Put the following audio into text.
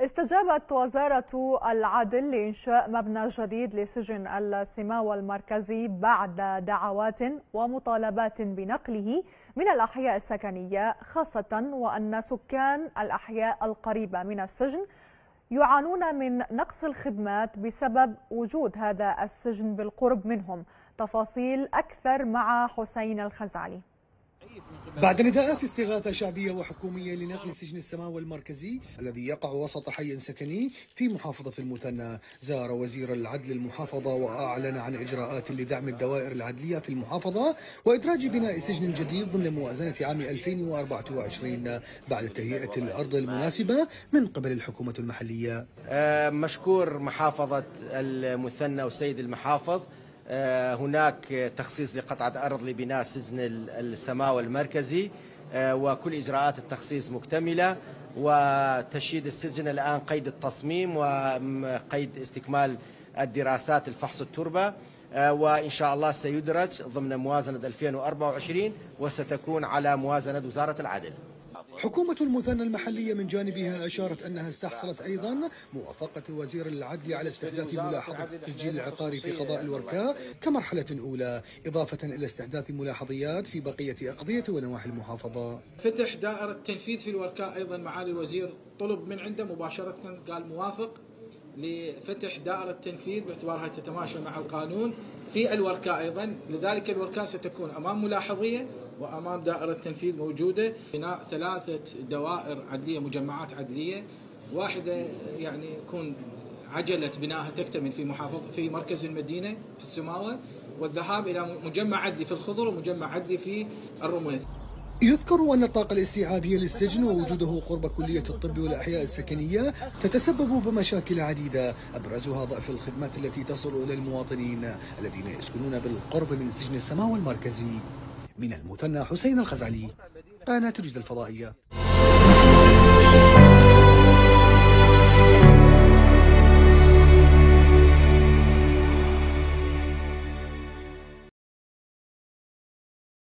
استجابت وزارة العدل لإنشاء مبنى جديد لسجن السماوة المركزي بعد دعوات ومطالبات بنقله من الأحياء السكنية، خاصة وأن سكان الأحياء القريبة من السجن يعانون من نقص الخدمات بسبب وجود هذا السجن بالقرب منهم. تفاصيل أكثر مع حسين الخزعلي. بعد نداءات استغاثة شعبية وحكومية لنقل سجن السماوة المركزي الذي يقع وسط حي سكني في محافظة المثنى، زار وزير العدل المحافظة وأعلن عن إجراءات لدعم الدوائر العدلية في المحافظة وإدراج بناء سجن جديد ضمن موازنة عام 2024 بعد تهيئة الأرض المناسبة من قبل الحكومة المحلية. مشكور محافظة المثنى والسيد المحافظ، هناك تخصيص لقطعة أرض لبناء سجن السماوة المركزي وكل إجراءات التخصيص مكتملة، وتشييد السجن الآن قيد التصميم وقيد استكمال الدراسات الفحص التربة، وإن شاء الله سيدرج ضمن موازنة 2024 وستكون على موازنة وزارة العدل. حكومة المثنى المحلية من جانبها أشارت أنها استحصلت أيضا موافقة وزير العدل على استحداث ملاحظة التسجيل العقاري في قضاء الوركاء كمرحلة أولى، إضافة إلى استحداث ملاحظيات في بقية أقضية ونواحي المحافظة. فتح دائرة تنفيذ في الوركاء أيضا، معالي الوزير طلب من عنده مباشرة، قال موافق لفتح دائرة تنفيذ باعتبارها تتماشى مع القانون في الوركاء أيضا، لذلك الوركاء ستكون أمام ملاحظية وأمام دائرة تنفيذ موجودة. بناء 3 دوائر عدلية، مجمعات عدلية، واحدة يعني يكون عجلة بنائها تكتمل في مركز المدينة في السماوة، والذهاب إلى مجمع عدلي في الخضر ومجمع عدلي في الرميث. يذكر أن الطاقة الاستيعابية للسجن ووجوده قرب كلية الطب والأحياء السكنية تتسبب بمشاكل عديدة، أبرزها ضعف الخدمات التي تصل إلى المواطنين الذين يسكنون بالقرب من سجن السماوة المركزي. من المثنى، حسين الخزعلي، قناة دجلة الفضائية.